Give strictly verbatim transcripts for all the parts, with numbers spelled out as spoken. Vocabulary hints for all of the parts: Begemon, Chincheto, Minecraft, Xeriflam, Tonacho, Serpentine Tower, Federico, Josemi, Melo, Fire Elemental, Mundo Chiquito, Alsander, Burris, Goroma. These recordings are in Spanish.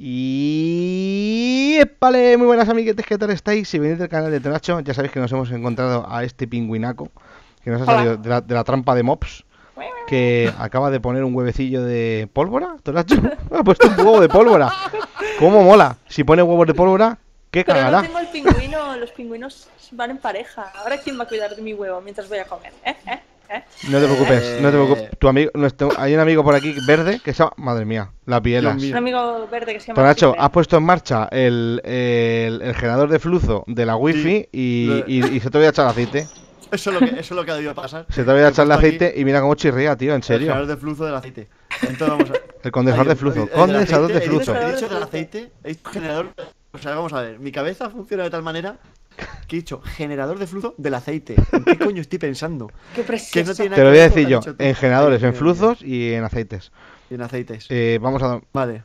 Y... ¡Epale! Muy buenas amiguetes, ¿qué tal estáis? Si venís del canal de Tonacho, ya sabéis que nos hemos encontrado a este pingüinaco que nos ha salido de la, de la trampa de mobs, que acaba de poner un huevecillo de pólvora. Tonacho ha puesto un huevo de pólvora. ¿Cómo mola? Si pone huevos de pólvora, ¿qué cagará? Pero no tengo el pingüino, los pingüinos van en pareja. Ahora quién va a cuidar de mi huevo mientras voy a comer, ¿eh? ¿Eh? ¿Eh? No te preocupes, eh... no te preocupes. Tu amigo, nuestro, hay un amigo por aquí verde que se llama... Madre mía, las pielas. Un amigo verde que se llama... Tonacho, has puesto en marcha el, el, el generador de flujo de la wifi, sí. y, y, y se te voy a echar aceite. Eso es lo que, eso es lo que ha debido pasar. Se te voy a echar el aceite aquí, y mira cómo chirría, tío, en serio. El generador de flujo del aceite. Entonces vamos a... El condensador de flujo. Condensador de flujo. He dicho del aceite, he dicho generador... O sea, vamos a ver, mi cabeza funciona de tal manera... ¿Qué he dicho? Generador de flujo del aceite. ¿En qué coño estoy pensando? Qué precioso. No te lo voy a decir yo. En generadores, en flujos y en aceites. Y en aceites. Eh, vamos a dormir. Vale.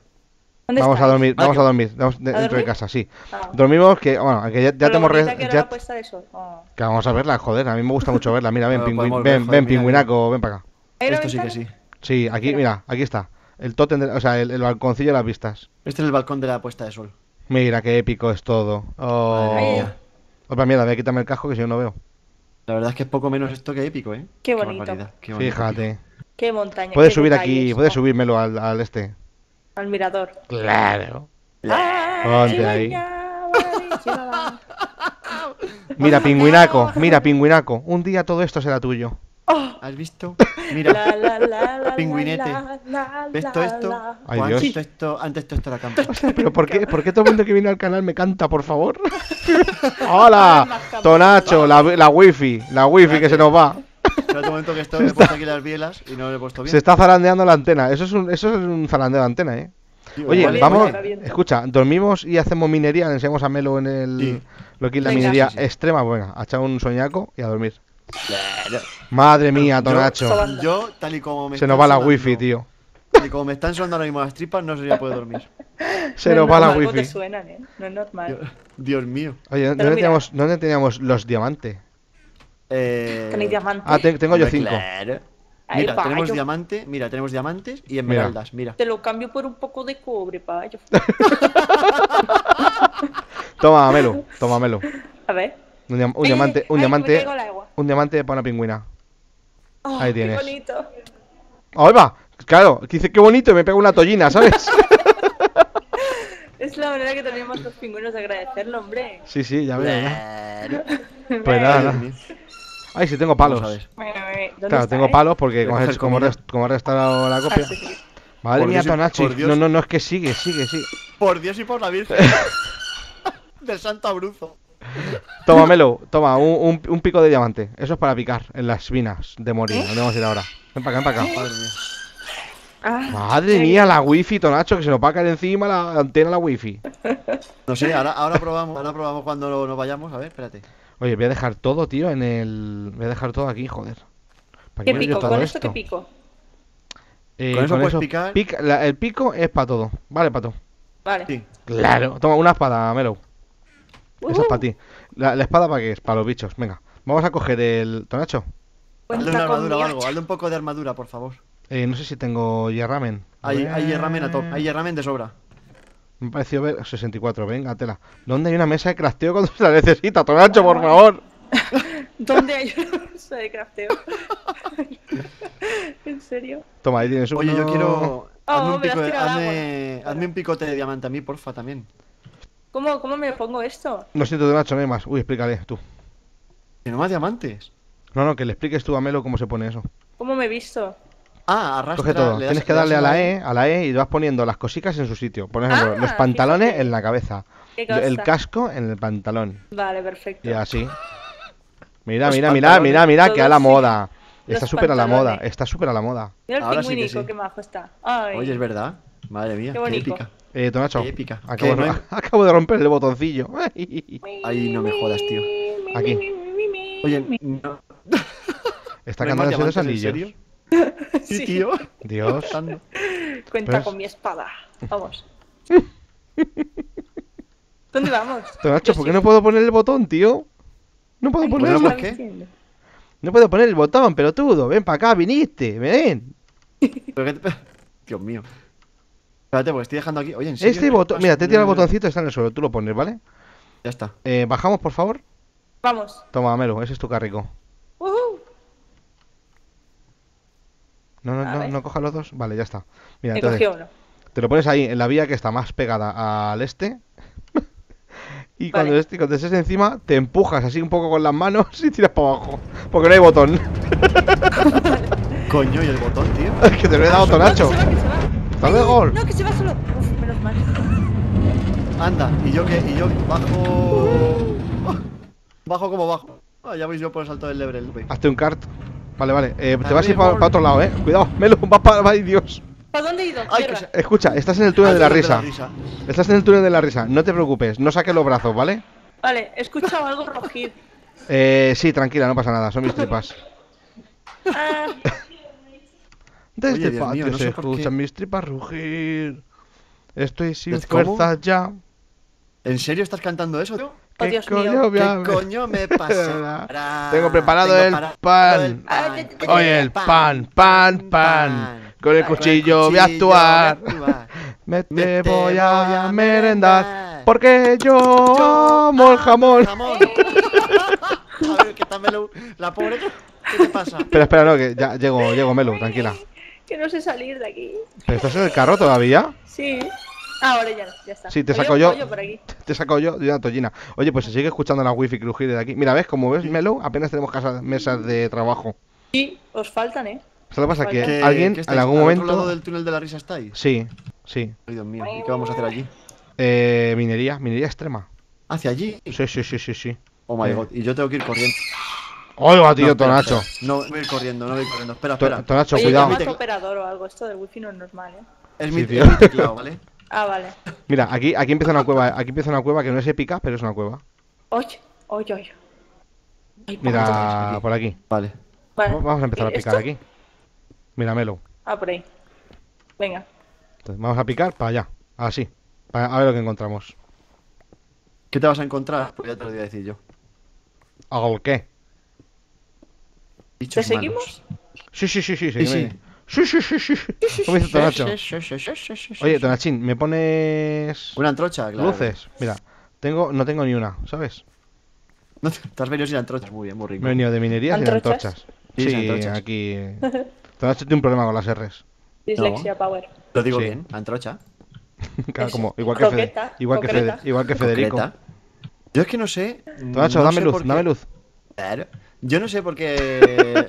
Vamos a dormir, vamos a dormir. Vamos dentro dormir? de casa, sí. Ah. Dormimos que, bueno, que ya, ya tenemos... Re... Que, ya... Oh. que vamos a verla, joder. A mí me gusta mucho verla. Mira, ven, pingüin... ver, ven, joder, ven mira, pingüinaco, mira. ven para acá. Esto sí que sí. Sí, aquí, mira, mira aquí está. El tótem, de... o sea, el, el balconcillo de las vistas. Este es el balcón de la puesta de sol. Mira, qué épico es todo. Oh. Otra mierda, voy a quitarme el casco que si no, no veo. La verdad es que es poco menos esto que épico, ¿eh? Qué bonito. Qué qué bonito. Fíjate. Qué montaña. Puedes qué subir aquí, eso. Puedes subírmelo al, al este. Al mirador. Claro. Ponte ahí. Mira, pingüinaco, mira, pingüinaco. Un día todo esto será tuyo. Oh. ¿Has visto? Mira, la, la, la, la, pingüinete. La, la, la, ¿Ves todo esto? Ay, Dios. Antes esto, antes esto era campo. ¿Pero por qué, por qué todo el mundo que viene al canal me canta, por favor? ¡Hola! Tonacho, la, la wifi, la wifi que se nos va. En otro momento que esto, me he puesto aquí las bielas y no lo he puesto bien. Se está zarandeando la antena. Eso es un, eso es un zarandeo de antena, ¿eh? Sí, oye, vale, vamos, vale, escucha, dormimos y hacemos minería. Le enseñamos a Melo en el, sí. lo que es la Venga, minería sí, sí. extrema. Bueno, a echar un soñaco y a dormir. Madre mía, Tonacho. Yo, yo, tal y como me Se nos va sonando, la wifi, tío. Tal y como me están sonando ahora mismo las tripas, no sé si voy a poder dormir. Se no nos normal, va la wifi. Te suenan, ¿eh? No es normal. Dios, Dios mío. Oye, ¿dónde teníamos, ¿dónde teníamos los diamantes? Eh... ¿Tenéis diamantes? Ah, te, tengo yo cinco. Claro. Mira, Ay, tenemos yo... diamante, mira, tenemos diamantes y esmeraldas, mira. mira. Te lo cambio por un poco de cobre, pa. Yo... Toma, Melo, toma, Melo. A ver. Un, diam un diamante, un Ay, diamante, un diamante para una pingüina. Oh, Ahí tienes. Qué bonito. Ahí va, claro, que dice qué bonito y me pega una tollina, ¿sabes? Es la manera que tenemos los pingüinos de agradecerlo, hombre. Sí, sí, ya veo. ¿no? Pues nada, nada. Ay, sí, tengo palos. Claro, está, tengo eh? palos porque como has, como, rest como has restaurado la copia. Ah, sí, sí. Madre por mía, Tonachi. No, no, no, es que sigue, sigue, sigue. Por Dios y por la Virgen. Del santo Abruzzo. Toma, Melo, toma, un, un, un pico de diamante. Eso es para picar en las minas de morir. ¿Eh? ¿Dónde vamos a ir ahora? Ven para acá, ven para acá. Madre mía. Ah, Madre mía, la wifi, Tonacho, que se nos va a caer encima la, la antena, la wifi. No sé, ahora, ahora probamos, ahora probamos cuando lo, nos vayamos. A ver, espérate. Oye, voy a dejar todo, tío, en el... Voy a dejar todo aquí, joder. ¿Para qué, ¿Qué pico? ¿Con esto qué pico? Eh, ¿Con eso con puedes eso, picar? Pica, la, el pico es para todo. Vale, pato. Vale. Sí. Claro. Toma, una espada, Melo. Esa es para ti. ¿La, la espada para qué es? Para los bichos. Venga, vamos a coger el... Tonacho, hazle una armadura o algo. Hazle un poco de armadura, por favor. Eh, no sé si tengo hierramen. Hay, hay hierramen a top. Hay hierramen de sobra. Me ha parecido ver... sesenta y cuatro, venga, tela. ¿Dónde hay una mesa de crafteo cuando se la necesita? Tonacho, por favor. ¿Dónde hay una mesa de crafteo? ¿En serio? Toma, ahí tienes uno. Oye, yo quiero... Hazme, oh, un, pico de... hazme... hazme un picote de diamante a mí, porfa, también. ¿Cómo, ¿Cómo me pongo esto? No siento, Tonacho, no hay más. Uy, explícale, tú. ¿Que no más diamantes? No, no, que le expliques tú a Melo cómo se pone eso. ¿Cómo me he visto? Ah, arrastra. Coge todo. Das, Tienes que darle a la E, a la E y vas poniendo las cositas en su sitio. Por ejemplo, ah, los pantalones en la cabeza. El casco en el pantalón. Vale, perfecto. Y así. Mira, mira, mira, mira, mira, que a la moda. Sí. Está súper a la moda, está súper a la moda. Mira el Ahora pingüinico, sí que, sí. que majo está. Ay. Oye, es verdad. Madre mía, qué, qué épica. Eh, Tonacho, qué épica. Acabo, ¿Qué? acabo de romper el botoncillo. Ay, no me jodas, tío. Aquí. Oye, no. Está cantando esos dos anillos. Sí, sí, tío. Dios. Cuenta pues... con mi espada. Vamos. ¿Dónde vamos? Tonacho, ¿por qué sí. no puedo poner el botón, tío? No puedo Ay, ponerlo. ¿Por qué? No puedo poner el botón, pelotudo. Ven para acá, viniste. Ven. Dios mío. Espérate, porque estoy dejando aquí. Oye, en serio. Este botón. Mira, te tira el botoncito, está en el suelo. Tú lo pones, ¿vale? Ya está. Eh, bajamos, por favor. Vamos. Toma, Melo, ese es tu carrico. Uh -huh. No, no, no, no coja los dos. Vale, ya está. Mira, entonces, he cogido uno. Te lo pones ahí, en la vía que está más pegada al este. Y vale. cuando, este, cuando estés encima, te empujas así un poco con las manos y tiras para abajo. Porque no hay botón. Coño, ¿y el botón, tío? Es que te lo he dado, Tonacho. ¡Hasta luego! No, que se va solo. Uf, menos mal. Anda, y yo que, y yo bajo. Oh, bajo como bajo. Ah, ya veis yo por el salto del level. Hazte un cart. Vale, vale. Eh, te vas a ir para pa otro lado, eh. Cuidado, Melo, vas para. ¡Ay, Dios! ¿Para dónde he ido? Ay, que se... Escucha, estás en el túnel de la risa. risa. Estás en el túnel de la risa, no te preocupes, no saques los brazos, ¿vale? Vale, he escuchado algo rugir. Eh, sí, tranquila, no pasa nada, son mis tripas. Ah. Desde el patio no se escuchan qué... mis tripas rugir. Estoy sin fuerza ya. ¿En serio estás cantando eso? ¿Tú? ¿Qué, oh, Dios coño, mío. ¿Qué coño me pasa? Tengo preparado Tengo el, pan. el pan. Oye, el pan, pan, pan. pan. Con el cuchillo voy a actuar. Me te voy a merendar. Porque yo amo el jamón. A ver, ¿qué tal Melo? La pobre. ¿Qué te pasa? Espera, espera, no, que ya llego, llego Melo, tranquila. Que no sé salir de aquí. ¿Pero estás en el carro todavía? Sí. Ahora ya, ya está. Sí, te saco yo, yo por aquí. Te saco yo de una tollina. Oye, pues se sigue escuchando la wifi crujir de aquí. Mira, ¿ves? Como ves, Melo, apenas tenemos casas, mesas de trabajo. Sí, os faltan, ¿eh? O sea, lo que pasa es que alguien, en algún momento... ¿Al otro lado del túnel de la risa estáis? Sí, sí. Ay, Dios mío, ¿y qué vamos a hacer allí? Eh, minería, minería extrema. ¿Hacia allí? Sí, sí, sí, sí, sí. Oh my god, y yo tengo que ir corriendo. ¡Oiga, tío, Tonacho! No, voy a ir corriendo, no voy a ir corriendo. Espera, espera. Tonacho, cuidado. Oye, llama operador o algo, esto del wifi no es normal, ¿eh? Es mi teclado, ¿vale? Ah, vale. Mira, aquí, aquí empieza una cueva, aquí empieza una cueva que no es épica, pero es una cueva. Oye, oye, oye. Mira, por aquí. Vale. Vale. Vamos a empezar a picar aquí. Mira, Melo. Ah, por ahí. Venga. Entonces, vamos a picar para allá. Así. Para, a ver lo que encontramos. ¿Qué te vas a encontrar? Pues ya te lo voy a decir yo. ¿Algo qué? ¿Te seguimos? Sí, sí, sí, sí, sí. Sí, sí, sí, sí. ¿Cómo dice Tonacho? Oye, Tonachín, ¿me pones una antorcha? Claro. Luces. Mira, tengo, no tengo ni una, ¿sabes? No te... te has venido sin antorchas, muy bien, muy rico. Me he venido de minería sin antorchas. Sí, sí, antorchas. Aquí. Tonacho tiene un problema con las R's. Dislexia, no. Power. Lo digo sí. bien, antorcha. Claro, como, igual que, Croqueta, Fede, igual, que Fede, igual que Federico. Concreta. Yo es que no sé. Tonacho, no dame sé luz, porque... dame luz. Claro. Yo no sé por qué. No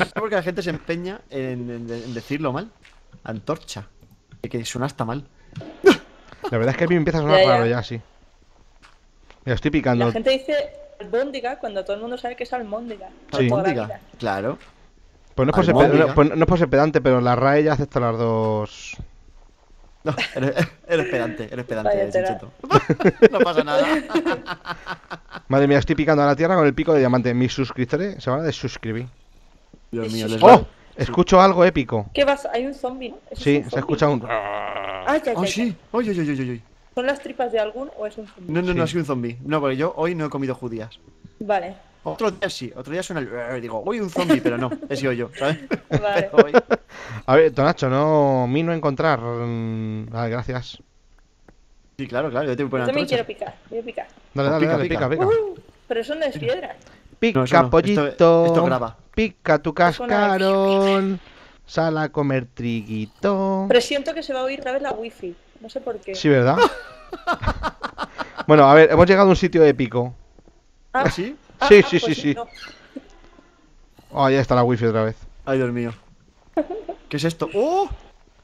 sé por qué la gente se empeña en, en, en decirlo mal. Antorcha. Que, que suena hasta mal. La verdad es que a mí me empieza a sonar ya, raro ya, sí. Mira, estoy picando. La gente dice albóndiga cuando todo el mundo sabe que es almóndiga. Sí. Albóndiga, claro. Pues no es, por ser, no, pues no es por ser pedante, pero la R A E ya acepta las dos. No, eres, eres pedante, eres pedante, Chinchito. No pasa nada. Madre mía, estoy picando a la tierra con el pico de diamante. Mis suscriptores se van a desuscribir. Dios mío, les ¡Oh! Escucho algo épico. ¿Qué vas? Hay un zombie, ¿no? Sí, se escucha un... Ah, ya, ya, ya. ¡Oh, sí! ¡Oy, oy, oy, oy! ¿Son las tripas de algún o es un zombie? No, no, sí. no, ha sido un zombie. No, porque yo hoy no he comido judías. Vale. Otro día sí, otro día suena el... Digo, hoy un zombie, pero no, he sido yo, ¿sabes? Vale. Hoy... A ver, Tonacho, no... Mí no encontrar... Vale, gracias. Sí, claro, claro, yo te voy a poner. Yo también quiero picar, quiero picar. Dale, dale, dale, pica, pica. Uh, pero eso no es piedra. Pica, no, eso no. pollito, esto, esto graba. Pica tu cascarón, sal a comer triguito. Pero siento que se va a oír otra vez la wifi, no sé por qué. Sí, ¿verdad? Bueno, a ver, hemos llegado a un sitio épico. ¿Ah, sí? Ah, sí, ah, sí, pues sí, sí, sí. No. Oh, ya está la wifi otra vez. Ay, Dios mío. ¿Qué es esto? ¡Oh!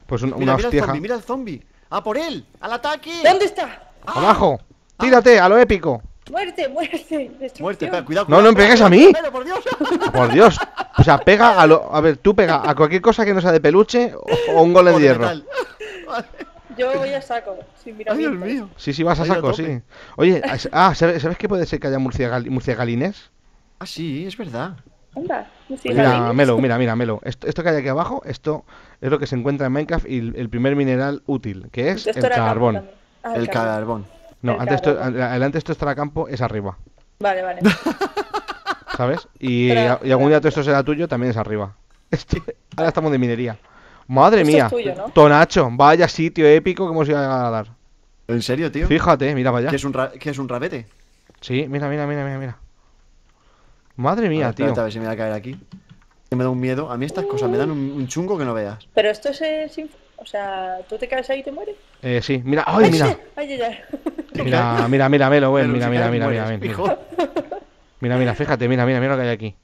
Pues un, mira, una mira hostieja. El zombie, mira el zombie. ¡A por él! ¡Al ataque! ¿Dónde está? ¡Abajo! ¡Ah! ¡Tírate! ¡A lo épico! ¡Muerte, muerte! ¡Muerte! Pega, cuidado, cuidado, ¡No, no me pegues a mí! Pero, por Dios. ¡Por Dios! O sea, pega a lo... A ver, tú pega a cualquier cosa que no sea de peluche o, o un golem de hierro. Vale. Yo voy a saco, sin miramientos. ¡Ay, Dios mío! Sí, sí, vas a saco, sí. Oye, ah, ¿sabes que puede ser que haya murciagal, murciagalines? Ah, sí, es verdad. Anda, mira, Melo, mira, mira, Melo. Esto, esto que hay aquí abajo, esto es lo que se encuentra en Minecraft y el, el primer mineral útil, que es el carbón. Ah, el carbón. No, el antes esto, el antes esto estará campo, es arriba. Vale, vale. ¿Sabes? Y, pero, y algún día todo esto será tuyo, también es arriba. Esto, ahora estamos de minería. Madre Esto mía, es tuyo, ¿no? Tonacho, vaya sitio épico que hemos ido a dar. ¿En serio, tío? Fíjate, mira para allá. ¿Qué es un, ra qué es un rabete? Sí, mira, mira, mira, mira, mira. Madre mía, a ver, tío. Espérate, a ver si me va a caer aquí. Que me da un miedo. A mí estas uh. cosas me dan un, un chungo que no veas. Pero esto es... Eh, o sea, ¿tú te caes ahí y te mueres? Eh, sí. Mira, ay, mira. Ay, ay, ay. Mira, mira, mira, Melo, güey. Mira, mira, mira, mira, mira, mira. Mira, mira, fíjate, mira, mira, mira lo que hay aquí.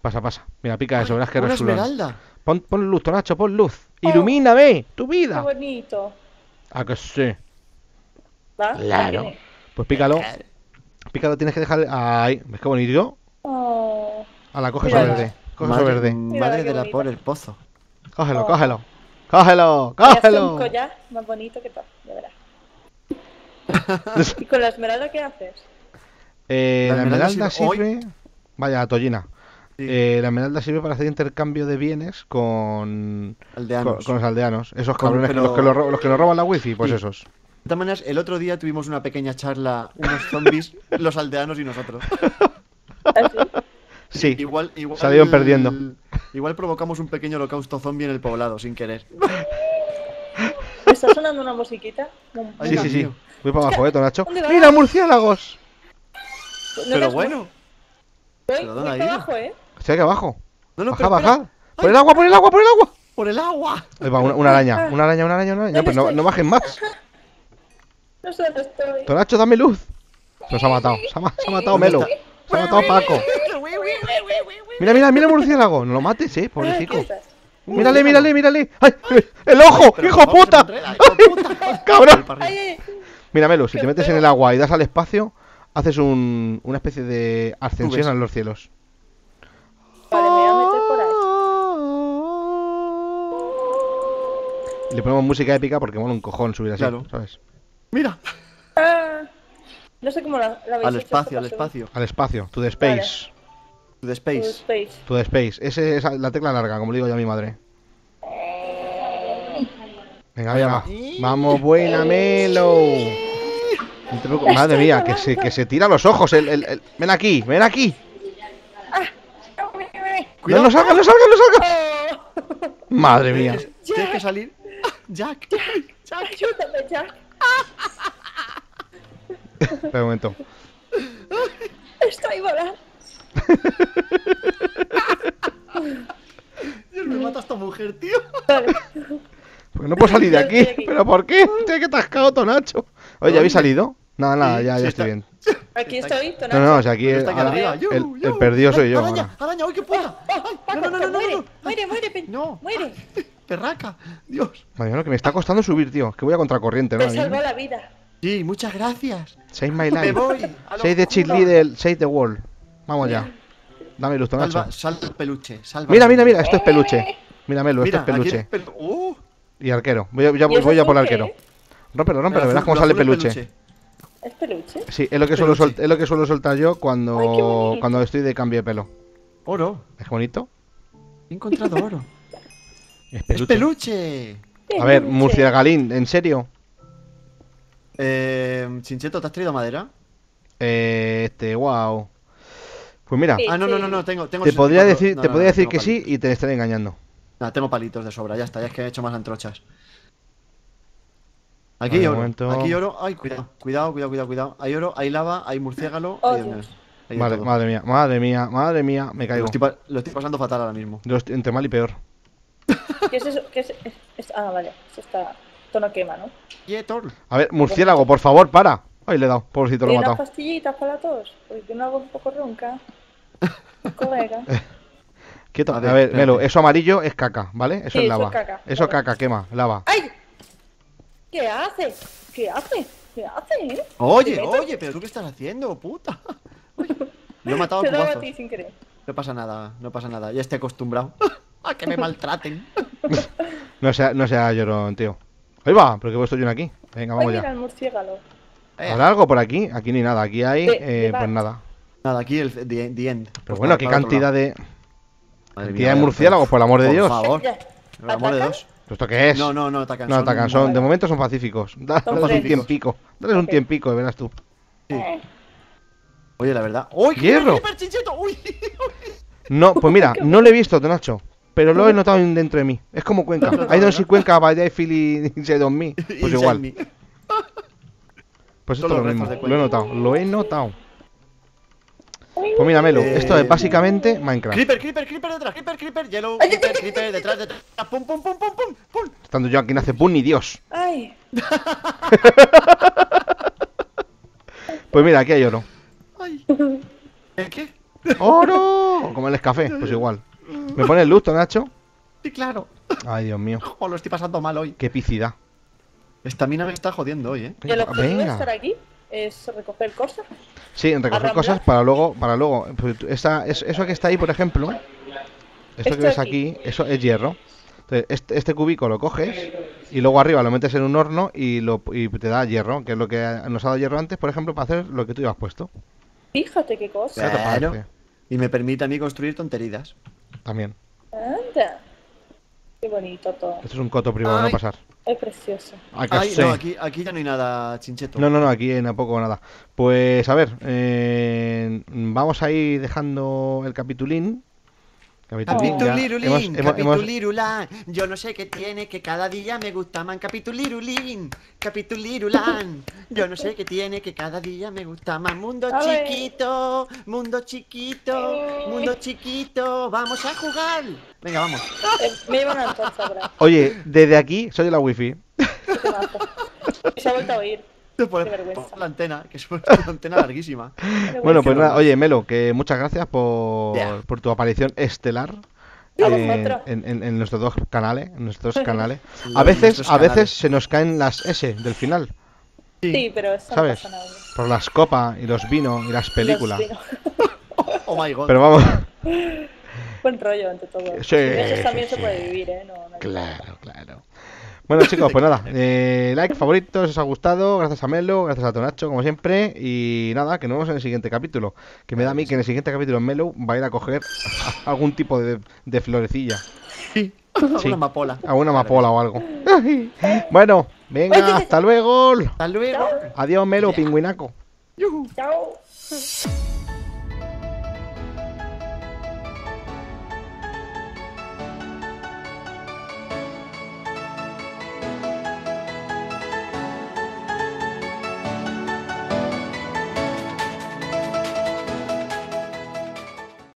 Pasa, pasa. Mira, pica eso, verás que resulta. Pon, pon luz, Tonacho, pon luz. Oh, ilumíname tu vida. Qué bonito. ¿A que sí? ¿Va? Claro. Pues pícalo. Pícalo, tienes que dejar. Ahí. ¿Ves qué bonito? Oh. A la coge sobre verde. Coge madre, sobre verde. Madre de la por el pozo. Cógelo, oh. cógelo. Cógelo, cógelo. Un collar más bonito que todo, de verdad. ¿Y con la esmeralda qué haces? Eh, la, la esmeralda sirve. sirve... Vaya, tollina. Sí. Eh, la esmeralda sirve para hacer intercambio de bienes con, con, con los aldeanos. Esos cabrones, pero... los, que lo, los que lo roban la wifi, pues sí. esos. De todas maneras, el otro día tuvimos una pequeña charla, unos zombies, los aldeanos y nosotros. ¿Así? Sí, igual, igual, salieron perdiendo. Igual provocamos un pequeño holocausto zombie en el poblado, sin querer. ¿Me está sonando una musiquita? No, sí, sí, sí. Voy para abajo, eh, Tonacho. ¡Mira, murciélagos! No, pero bueno. Voy abajo, eh. Estoy aquí abajo. No, no, baja, pero, baja. Pero... ¡Por el agua, por el agua, por el agua! ¡Por el agua! Ahí va, una, una araña, una araña, una araña, una araña. Pero no, no bajen más. No sé, no estoy. Tonacho, dame luz. Nos ha matado, se ha, se ha matado Melo. Se ha matado Paco. Mira, mira, mira el murciélago. No lo mates, eh, pobrecito. Mírale, mírale, mírale. ¡Ay! ¡El ojo! Ay, ¡hijo puta! Ay, puta! ¡Cabrón! Ay, mira, Melo, si te metes en el agua y das al espacio, haces un, una especie de ascensión a los cielos. Vale, me voy a meter por ahí. Le ponemos música épica porque mola un cojón subir así, claro. ¿Sabes? ¡Mira! Ah, no sé cómo la, la habéis Al hecho espacio, al espacio. Al espacio, to the space. Vale. To the space. To the space. To the space. Ese es la tecla larga, como le digo yo a mi madre. Venga, venga. Vamos, buena, Melo. Madre mía, que se, que se tira los ojos. El, el, el... Ven aquí, ven aquí. Cuidado. No lo hagas, no lo hagas, no lo hagas. Madre mía. Tienes que salir. Jack, Jack, Jack. Ayúdame, Jack. Espera un momento. Estoy volando. Dios, me mata esta mujer, tío. Vale. Pues no puedo salir de aquí. aquí. ¿Pero por qué? Estoy que atascado, Tonacho. Oye, ¿habéis salido? Nada, nada, sí, ya, sí ya estoy bien. Aquí estoy, Tonacho. No, no, o sea, aquí el, el, el perdido soy yo. Araña, ahora. araña, uy, qué puta. No, no, no, no, no, muere, no. muere, muere, pe... no. muere. Perraca, Dios. Madre, lo que me está costando subir, tío. Es que voy a contracorriente, ¿no? Me salvó la vida. Sí, muchas gracias. Save my life. Me voy. Save the cheerleader, save the world. Vamos ya. Dame luz, Tonacho. Salva, salva el peluche, salva. Mira, mira, mira, esto es peluche. Míramelo, esto es peluche. Pelu uh. Y arquero. Voy a, ya, voy ya por el arquero. Rómpelo, rómpelo, verás cómo sale peluche. peluche. ¿Es peluche? Sí, es lo que, suelo, sol es lo que suelo soltar yo cuando, Ay, cuando estoy de cambio de pelo. Oro. ¿Es bonito? He encontrado oro. Es peluche. ¡Es peluche! A ver, murcielagalín, ¿en serio? Eh. Chincheto, ¿te has traído madera? Eh. Este, wow. Pues mira. Sí, ah, no, no, no, no, tengo. tengo te podría decir, no, te no, podría no, decir que palitos. sí y te estaré engañando. Nah, tengo palitos de sobra, ya está, ya es que he hecho más antrochas. Aquí hay oro, momento. aquí hay oro. Ay, cuidado, cuidado, cuidado, cuidado, cuidado. Hay oro, hay lava, hay murciélago. Oh, hay hay madre, madre mía, madre mía, madre mía, me caigo. Lo estoy, lo estoy pasando fatal ahora mismo. Lo estoy, entre mal y peor. ¿Qué es eso? ¿Qué es, es, es? Ah, vale, eso está. Esto no quema, ¿no? A ver, murciélago, por favor, para. Ay, le he dado, pobrecito, lo he matado. ¿Unas pastillitas para todos? Porque una voz un poco ronca. Colega. Quieto, a ver, a ver Melo, eso amarillo es caca, ¿vale? Eso sí, es lava. Eso es caca, eso caca quema, lava. ¡Ay! ¿Qué hace? ¿Qué hace? ¿Qué hace? ¿Eh? Oye, oye, pero tú qué estás haciendo, puta. Oye, lo he matado a cubazos. Te lo maté sin querer. No pasa nada, no pasa nada. Ya estoy acostumbrado a que me maltraten. No sea, no sea llorón, tío. Ahí va, pero que voy estoy yo aquí. Venga, vamos Ay, mira, ya. El murciélago. ¿Habrá algo por aquí? Aquí ni nada, aquí hay, de, eh, de pues nada. Nada, aquí el the, the end. Pero pues bueno, qué cantidad de... Cantidad de murciélagos, por el amor de Dios. Por favor. Por el amor de Dios. ¿Esto qué es? No, no, no, atacan. No, atacan, son, son, de momento son pacíficos. Dales un tiempico, dales un tiempico, de verás tú. Sí. Oye, la verdad. ¡Uy, qué hierro! ¡Uy! No, pues mira, no lo he visto, Tonacho. Pero lo he notado dentro de mí. Es como Cuenca. I don't see Cuenca, but I feel inside of me. Pues igual. Pues esto es lo mismo. Lo he notado. Lo he notado. Pues mira, Melo, eh... esto es básicamente Minecraft. Creeper, creeper, creeper detrás, creeper, creeper, yellow, ay, creeper, creeper, detrás, detrás, pum, pum, pum, pum, pum, pum. Estando yo aquí no hace pum ni Dios. Ay. Pues mira, aquí hay oro. Ay. ¿Qué? ¡Oro! Como el café, pues igual. ¿Me pones luz, Tonacho? Sí, claro. Ay, Dios mío. Oh, lo estoy pasando mal hoy. Qué picidad. Esta mina me está jodiendo hoy, eh. Yo lo que tengo que estar aquí es recoger cosas. Sí, en recoger cosas para luego, para luego. Esa, es, eso que está ahí, por ejemplo. Esto este que ves aquí, aquí, eso es hierro. Entonces, este, este cubico lo coges y luego arriba lo metes en un horno y, lo, y te da hierro, que es lo que nos ha dado hierro antes, por ejemplo, para hacer lo que tú ibas puesto. Fíjate qué cosa. Claro. Y me permite a mí construir tonterías. También. Anda. Qué bonito todo. Esto es un coto privado, no pasar. Es precioso. Ay, no, aquí, aquí ya no hay nada, Chincheto. No, no, no, aquí tampoco nada. Pues a ver, eh, vamos a ir dejando el capitulín. Capitulín, capitulirulín, capitulirulán. Yo no sé qué tiene, que cada día me gusta más. Capitulirulín, capitulirulán. Yo no sé qué tiene, que cada día me gusta más. Mundo chiquito, mundo chiquito, mundo chiquito. Vamos a jugar. Venga, vamos. Me iban a tocar. Oye, desde aquí soy la wifi. Se ha vuelto a oír. Por, por la antena, que es una antena larguísima. Bueno, pues nada, oye, Melo, que muchas gracias por, yeah. por tu aparición estelar eh, en, en, en nuestros dos canales, en nuestros canales. Sí, a veces, a veces canales. se nos caen las S del final. Sí, sí, pero eso ¿sabes? No pasa nada. Por las copas y los vinos y las películas. Vino. Oh my god. Pero vamos. Buen rollo ante todo. Sí, eso también sí, se puede vivir, eh. No, no claro, claro. Bueno, chicos, pues nada, eh, like, favoritos, os ha gustado, gracias a Melo, gracias a Tonacho, como siempre. Y nada, que nos vemos en el siguiente capítulo. Que me da a mí que en el siguiente capítulo Melo va a ir a coger a algún tipo de, de florecilla. Sí, alguna amapola. Alguna amapola o algo. Bueno, venga, hasta luego. Hasta luego. Adiós, Melo, pingüinaco. Chao.